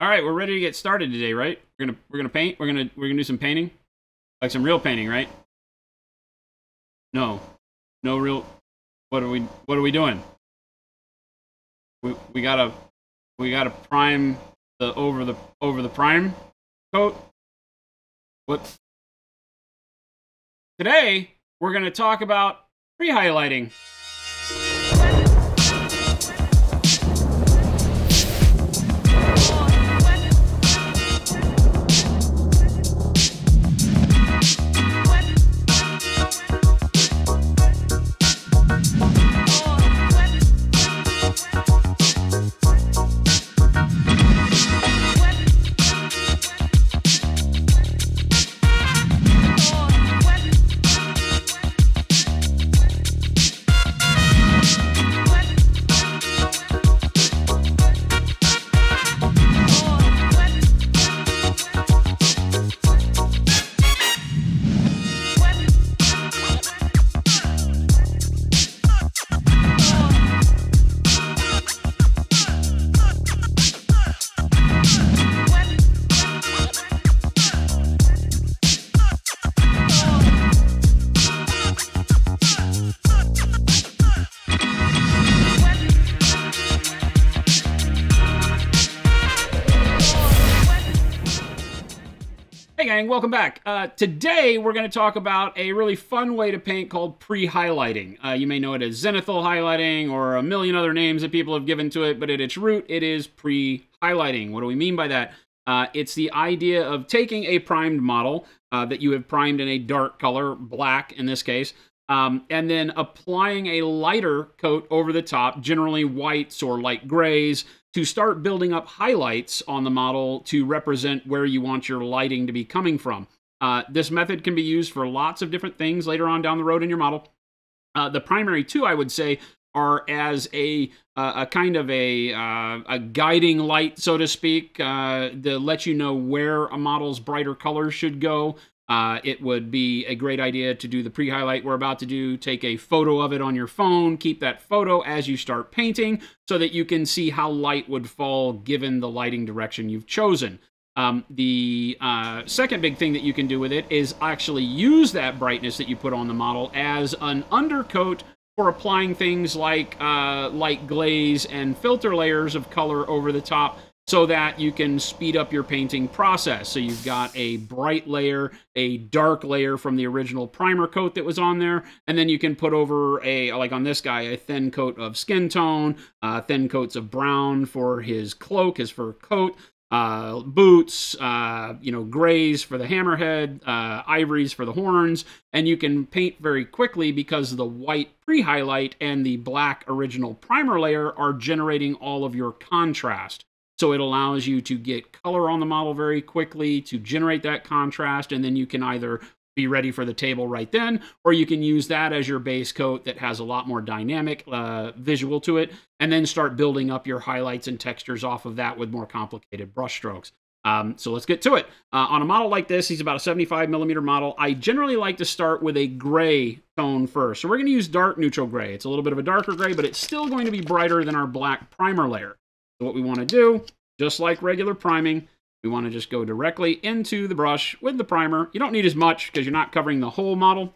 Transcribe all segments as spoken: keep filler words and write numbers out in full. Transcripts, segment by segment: All right, we're ready to get started today, right? We're gonna we're gonna paint. We're gonna we're gonna do some painting, like some real painting, right? No, no real. What are we What are we doing? We we gotta we gotta prime the over the over the prime coat. What? Today we're gonna talk about pre-highlighting. Welcome back. Uh, today we're going to talk about a really fun way to paint called pre-highlighting. Uh, you may know it as zenithal highlighting or a million other names that people have given to it, but at its root it is pre-highlighting. What do we mean by that? Uh, it's the idea of taking a primed model uh, that you have primed in a dark color, black in this case, um, and then applying a lighter coat over the top, generally whites or light grays, to start building up highlights on the model to represent where you want your lighting to be coming from. Uh, this method can be used for lots of different things later on down the road in your model. Uh, the primary two, I would say, are as a, uh, a kind of a, uh, a guiding light, so to speak, uh, to let you know where a model's brighter colors should go. Uh, it would be a great idea to do the pre-highlight we're about to do. Take a photo of it on your phone. Keep that photo as you start painting so that you can see how light would fall given the lighting direction you've chosen. Um, the uh, second big thing that you can do with it is actually use that brightness that you put on the model as an undercoat for applying things like uh, light glaze and filter layers of color over the top, so that you can speed up your painting process. So you've got a bright layer, a dark layer from the original primer coat that was on there, and then you can put over a, like on this guy, a thin coat of skin tone, uh, thin coats of brown for his cloak, his fur coat, uh, boots, uh, you know, grays for the hammerhead, uh, ivories for the horns, and you can paint very quickly because the white pre-highlight and the black original primer layer are generating all of your contrast. So it allows you to get color on the model very quickly to generate that contrast, and then you can either be ready for the table right then, or you can use that as your base coat that has a lot more dynamic uh, visual to it, and then start building up your highlights and textures off of that with more complicated brush strokes. Um, so let's get to it. Uh, on a model like this, he's about a seventy-five millimeter model. I generally like to start with a gray tone first. So we're gonna use dark neutral gray. It's a little bit of a darker gray, but it's still going to be brighter than our black primer layer. So what we want to do, just like regular priming, we want to just go directly into the brush with the primer. You don't need as much because you're not covering the whole model.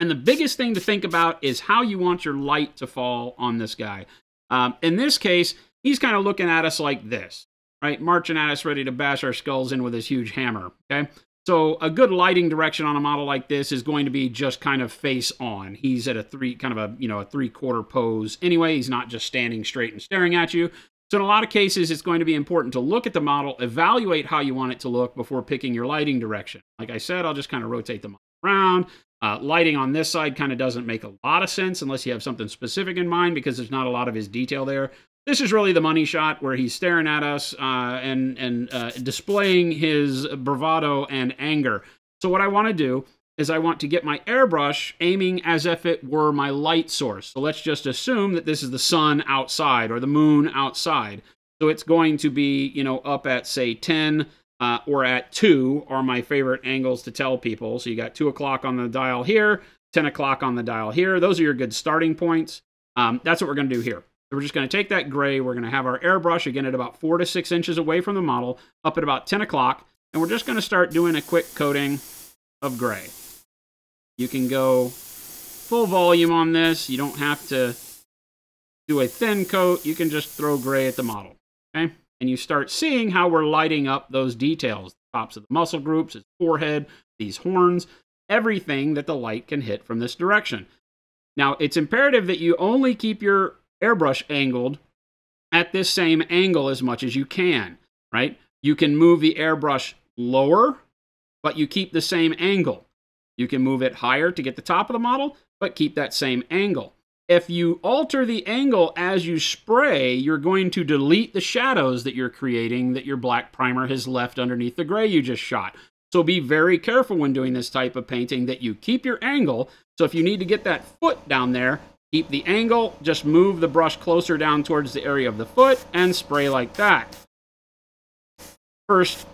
And the biggest thing to think about is how you want your light to fall on this guy. Um, in this case, he's kind of looking at us like this, right? Marching at us, ready to bash our skulls in with his huge hammer, okay? So a good lighting direction on a model like this is going to be just kind of face on. He's at a three, kind of a, you know, a three-quarter pose anyway. He's not just standing straight and staring at you. So in a lot of cases, it's going to be important to look at the model, evaluate how you want it to look before picking your lighting direction. Like I said, I'll just kind of rotate the model around. Uh, lighting on this side kind of doesn't make a lot of sense unless you have something specific in mind, because there's not a lot of his detail there. This is really the money shot where he's staring at us uh, and, and uh, displaying his bravado and anger. So what I want to do is I want to get my airbrush aiming as if it were my light source. So let's just assume that this is the sun outside or the moon outside. So it's going to be, you know, up at, say, ten uh, or at two are my favorite angles to tell people. So you got two o'clock on the dial here, ten o'clock on the dial here. Those are your good starting points. Um, that's what we're going to do here. So we're just going to take that gray, we're going to have our airbrush again at about four to six inches away from the model, up at about ten o'clock, and we're just going to start doing a quick coating of gray. You can go full volume on this. You don't have to do a thin coat. You can just throw gray at the model, okay? And you start seeing how we're lighting up those details, the tops of the muscle groups, his forehead, these horns, everything that the light can hit from this direction. Now, it's imperative that you only keep your airbrush angled at this same angle as much as you can, right? You can move the airbrush lower, but you keep the same angle. You can move it higher to get the top of the model, but keep that same angle. If you alter the angle as you spray, you're going to delete the shadows that you're creating that your black primer has left underneath the gray you just shot. So be very careful when doing this type of painting that you keep your angle. So if you need to get that foot down there, keep the angle, just move the brush closer down towards the area of the foot and spray like that. First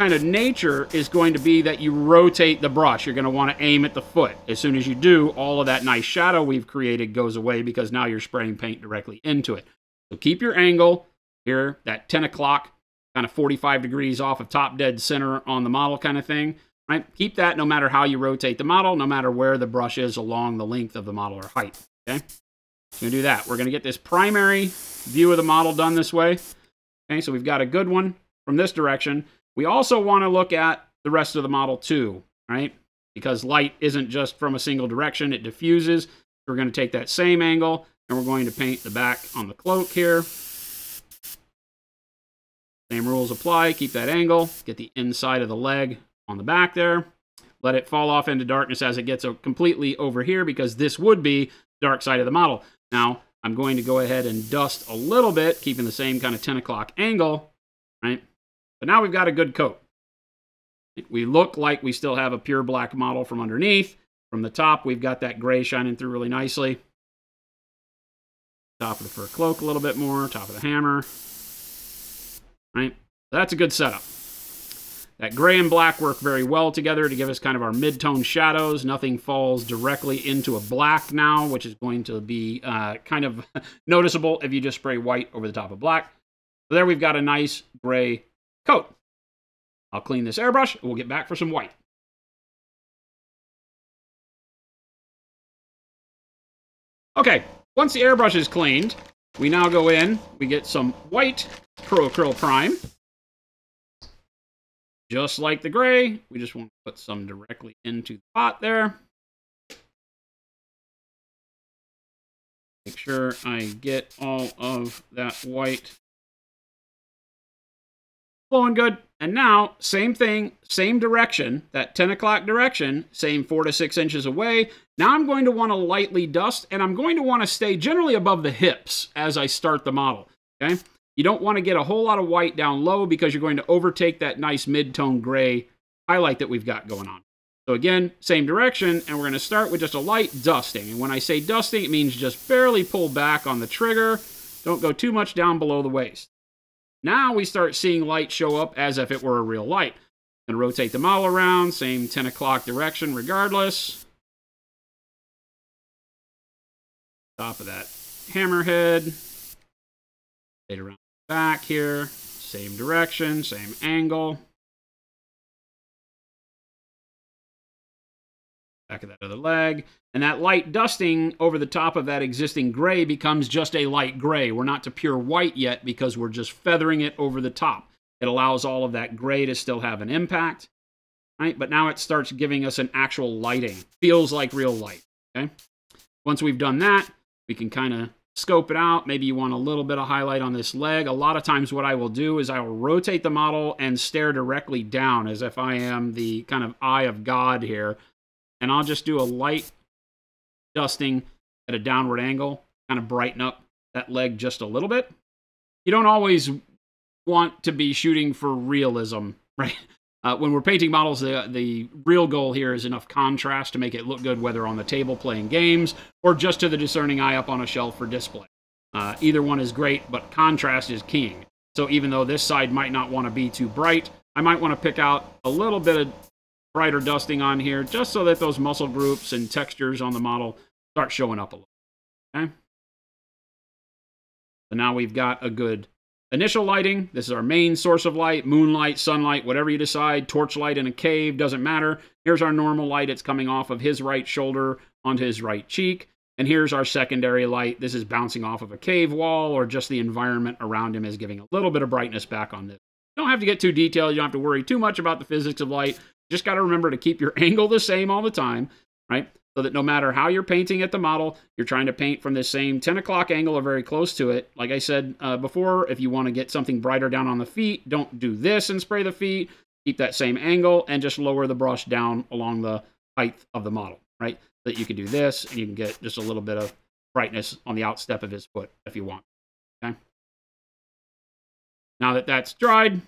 kind of nature is going to be that you rotate the brush. You're going to want to aim at the foot. As soon as you do, all of that nice shadow we've created goes away because now you're spraying paint directly into it. So keep your angle here, that ten o'clock, kind of forty-five degrees off of top dead center on the model kind of thing. Right? Keep that no matter how you rotate the model, no matter where the brush is along the length of the model or height. Okay? We're going to do that. We're going to get this primary view of the model done this way. Okay, so we've got a good one from this direction. We also want to look at the rest of the model too, right? Because light isn't just from a single direction, it diffuses. We're going to take that same angle and we're going to paint the back on the cloak here. Same rules apply, keep that angle, get the inside of the leg on the back there. Let it fall off into darkness as it gets completely over here because this would be the dark side of the model. Now, I'm going to go ahead and dust a little bit, keeping the same kind of ten o'clock angle, right? But now we've got a good coat. We look like we still have a pure black model from underneath. From the top, we've got that gray shining through really nicely. Top of the fur cloak a little bit more, top of the hammer. Right? That's a good setup. That gray and black work very well together to give us kind of our mid-tone shadows. Nothing falls directly into a black now, which is going to be uh, kind of noticeable if you just spray white over the top of black. So there we've got a nice gray coat. I'll clean this airbrush and we'll get back for some white. Okay, once the airbrush is cleaned, we now go in, we get some white Pro Acryl Prime. Just like the gray, we just want to put some directly into the pot there. Make sure I get all of that white flowing good. And now, same thing, same direction, that ten o'clock direction, same four to six inches away. Now I'm going to want to lightly dust, and I'm going to want to stay generally above the hips as I start the model, okay? You don't want to get a whole lot of white down low because you're going to overtake that nice mid-tone gray highlight that we've got going on. So again, same direction, and we're going to start with just a light dusting. And when I say dusting, it means just barely pull back on the trigger. Don't go too much down below the waist. Now we start seeing light show up as if it were a real light. I'm going to rotate them all around, same ten o'clock direction regardless. Top of that hammerhead. Stay around back here, same direction, same angle. Back of that other leg. And that light dusting over the top of that existing gray becomes just a light gray. We're not to pure white yet because we're just feathering it over the top. It allows all of that gray to still have an impact, right? But now it starts giving us an actual lighting. Feels like real light, okay? Once we've done that, we can kind of scope it out. Maybe you want a little bit of highlight on this leg. A lot of times what I will do is I will rotate the model and stare directly down as if I am the kind of eye of God here. And I'll just do a light dusting at a downward angle, kind of brighten up that leg just a little bit. You don't always want to be shooting for realism, right? Uh, when we're painting models, the, the real goal here is enough contrast to make it look good, whether on the table playing games or just to the discerning eye up on a shelf for display. Uh, either one is great, but contrast is king. So even though this side might not want to be too bright, I might want to pick out a little bit of brighter dusting on here just so that those muscle groups and textures on the model start showing up a little. Okay? So now we've got a good initial lighting. This is our main source of light, moonlight, sunlight, whatever you decide, torchlight in a cave, doesn't matter. Here's our normal light. It's coming off of his right shoulder onto his right cheek. And here's our secondary light. This is bouncing off of a cave wall, or just the environment around him is giving a little bit of brightness back on this. You don't have to get too detailed. You don't have to worry too much about the physics of light. You just got to remember to keep your angle the same all the time, right? So that no matter how you're painting at the model, you're trying to paint from the same ten o'clock angle or very close to it. Like I said uh, before, if you want to get something brighter down on the feet, don't do this and spray the feet. Keep that same angle and just lower the brush down along the height of the model, right? So that you can do this and you can get just a little bit of brightness on the outstep of his foot if you want, okay? Now that that's dried,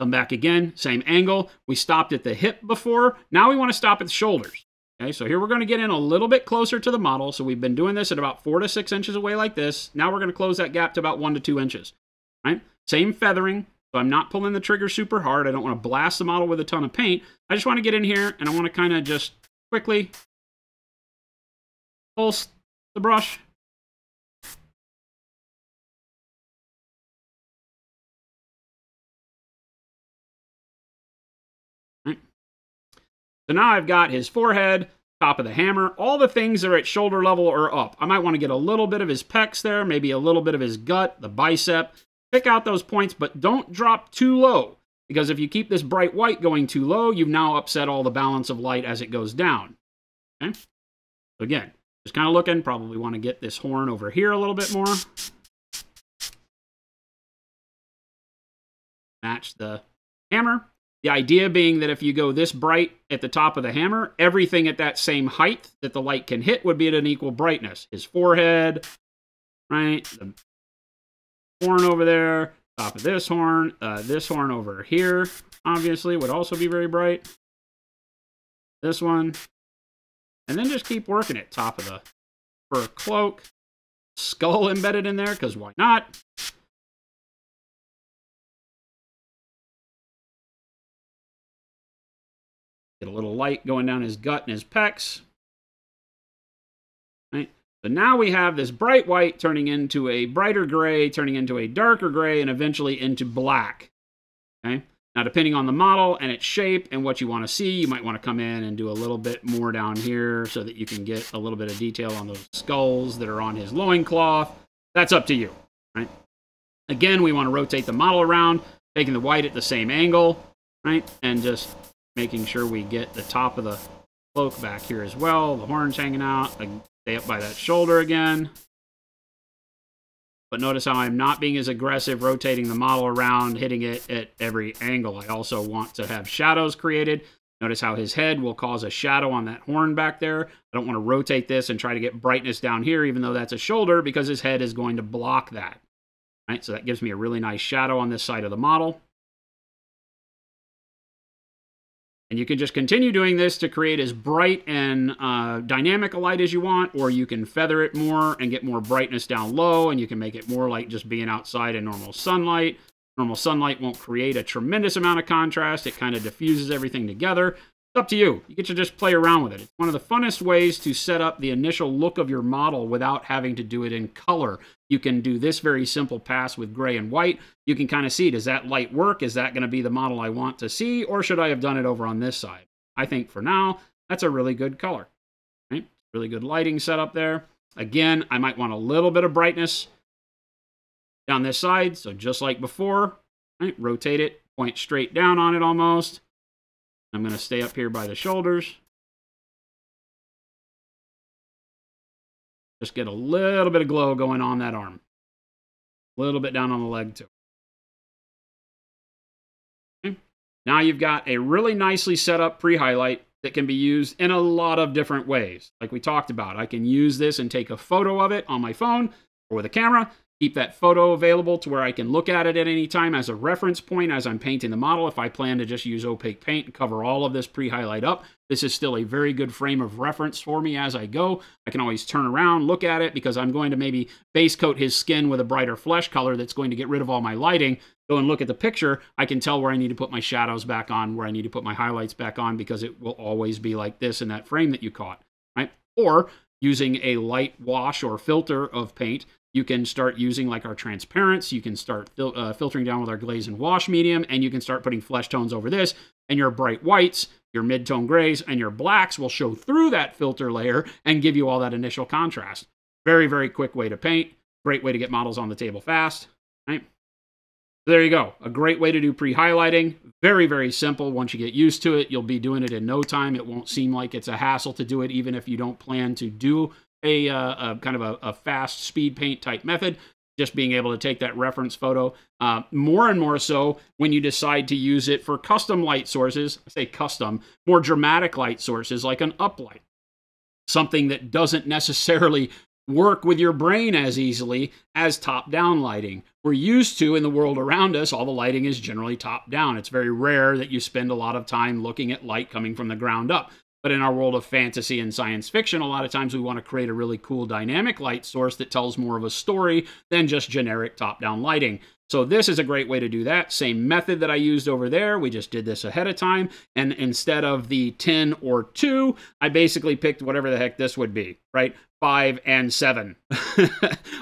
come back again, same angle. We stopped at the hip before. Now we want to stop at the shoulders. Okay, so here we're going to get in a little bit closer to the model. So we've been doing this at about four to six inches away like this. Now we're going to close that gap to about one to two inches. Right? Same feathering. So I'm not pulling the trigger super hard. I don't want to blast the model with a ton of paint. I just want to get in here and I want to kind of just quickly pulse the brush. So now I've got his forehead, top of the hammer, all the things that are at shoulder level or up. I might want to get a little bit of his pecs there, maybe a little bit of his gut, the bicep. Pick out those points, but don't drop too low, because if you keep this bright white going too low, you've now upset all the balance of light as it goes down. Okay? So again, just kind of looking, probably want to get this horn over here a little bit more. Match the hammer. The idea being that if you go this bright at the top of the hammer, everything at that same height that the light can hit would be at an equal brightness. His forehead, right? The horn over there, top of this horn, uh, this horn over here, obviously, would also be very bright. This one. And then just keep working it. Top of the fur cloak. Skull embedded in there, because why not? Get a little light going down his gut and his pecs. Right? So now we have this bright white turning into a brighter gray, turning into a darker gray, and eventually into black. Okay? Now, depending on the model and its shape and what you want to see, you might want to come in and do a little bit more down here so that you can get a little bit of detail on those skulls that are on his loincloth. That's up to you. Right? Again, we want to rotate the model around, taking the white at the same angle, right? And just making sure we get the top of the cloak back here as well. The horn's hanging out. I stay up by that shoulder again. But notice how I'm not being as aggressive rotating the model around, hitting it at every angle. I also want to have shadows created. Notice how his head will cause a shadow on that horn back there. I don't want to rotate this and try to get brightness down here, even though that's a shoulder, because his head is going to block that. All right, so that gives me a really nice shadow on this side of the model. And you can just continue doing this to create as bright and uh, dynamic a light as you want, or you can feather it more and get more brightness down low, and you can make it more like just being outside in normal sunlight. Normal sunlight won't create a tremendous amount of contrast. It kind of diffuses everything together. It's up to you. You get to just play around with it. It's one of the funnest ways to set up the initial look of your model without having to do it in color. You can do this very simple pass with gray and white. You can kind of see, does that light work? Is that going to be the model I want to see? Or should I have done it over on this side? I think for now, that's a really good color. Right? Really good lighting setup there. Again, I might want a little bit of brightness down this side. So just like before, right? Rotate it, point straight down on it almost. I'm going to stay up here by the shoulders. Just get a little bit of glow going on that arm. A little bit down on the leg, too. Okay. Now you've got a really nicely set up pre-highlight that can be used in a lot of different ways. Like we talked about, I can use this and take a photo of it on my phone or with a camera. Keep that photo available to where I can look at it at any time as a reference point as I'm painting the model. If I plan to just use opaque paint and cover all of this pre-highlight up, this is still a very good frame of reference for me as I go. I can always turn around, look at it, because I'm going to maybe base coat his skin with a brighter flesh color that's going to get rid of all my lighting. Go and look at the picture. I can tell where I need to put my shadows back on, where I need to put my highlights back on, because it will always be like this in that frame that you caught, right? Or using a light wash or filter of paint, you can start using like our transparents, you can start fil uh, filtering down with our glaze and wash medium, and you can start putting flesh tones over this, and your bright whites, your mid-tone grays, and your blacks will show through that filter layer and give you all that initial contrast. Very, very quick way to paint. Great way to get models on the table fast, right? So there you go. A great way to do pre-highlighting. Very, very simple. Once you get used to it, you'll be doing it in no time. It won't seem like it's a hassle to do it, even if you don't plan to do a, uh, a kind of a, a fast speed paint type method. Just being able to take that reference photo, uh, more and more so when you decide to use it for custom light sources. I say custom, more dramatic light sources like an uplight, something that doesn't necessarily work with your brain as easily as top-down lighting. We're used to, in the world around us, all the lighting is generally top-down. It's very rare that you spend a lot of time looking at light coming from the ground up. But in our world of fantasy and science fiction, a lot of times we want to create a really cool dynamic light source that tells more of a story than just generic top-down lighting. So this is a great way to do that. Same method that I used over there. We just did this ahead of time. And instead of the ten or two, I basically picked whatever the heck this would be, right? Five and seven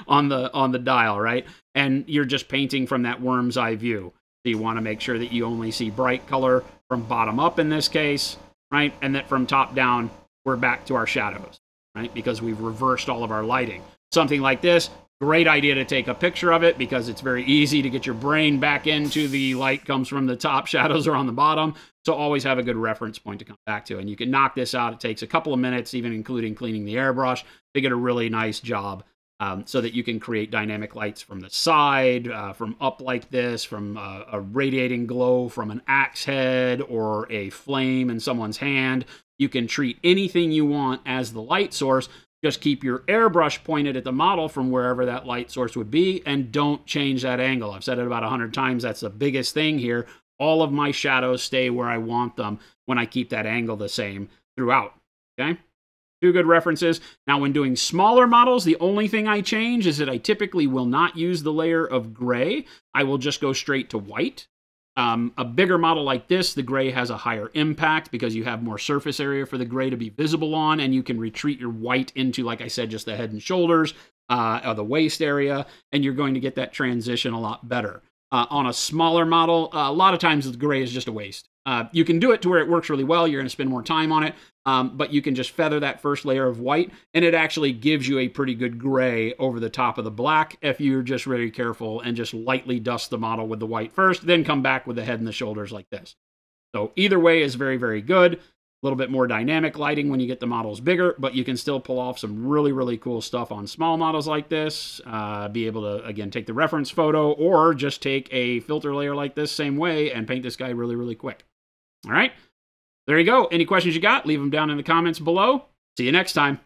on the on the dial, right? And you're just painting from that worm's eye view. So you want to make sure that you only see bright color from bottom up in this case, right? And that from top down, we're back to our shadows, right? Because we've reversed all of our lighting. Something like this. Great idea to take a picture of it because it's very easy to get your brain back into the light comes from the top, shadows are on the bottom. So always have a good reference point to come back to. And you can knock this out. It takes a couple of minutes, even including cleaning the airbrush, to get a really nice job um, so that you can create dynamic lights from the side, uh, from up like this, from uh, a radiating glow from an axe head or a flame in someone's hand. You can treat anything you want as the light source. Just keep your airbrush pointed at the model from wherever that light source would be, and don't change that angle. I've said it about a hundred times. That's the biggest thing here. All of my shadows stay where I want them when I keep that angle the same throughout, okay? Two good references. Now, when doing smaller models, the only thing I change is that I typically will not use the layer of gray. I will just go straight to white. Um, a bigger model like this, the gray has a higher impact because you have more surface area for the gray to be visible on, and you can retreat your white into, like I said, just the head and shoulders, uh, or the waist area, and you're going to get that transition a lot better. Uh, on a smaller model, uh, a lot of times the gray is just a waste. Uh, you can do it to where it works really well. You're going to spend more time on it, um, but you can just feather that first layer of white, and it actually gives you a pretty good gray over the top of the black if you're just very careful and just lightly dust the model with the white first, then come back with the head and the shoulders like this. So either way is very, very good. A little bit more dynamic lighting when you get the models bigger, but you can still pull off some really, really cool stuff on small models like this. Uh, be able to, again, take the reference photo or just take a filter layer like this same way and paint this guy really, really quick. All right, there you go. Any questions you got, leave them down in the comments below. See you next time.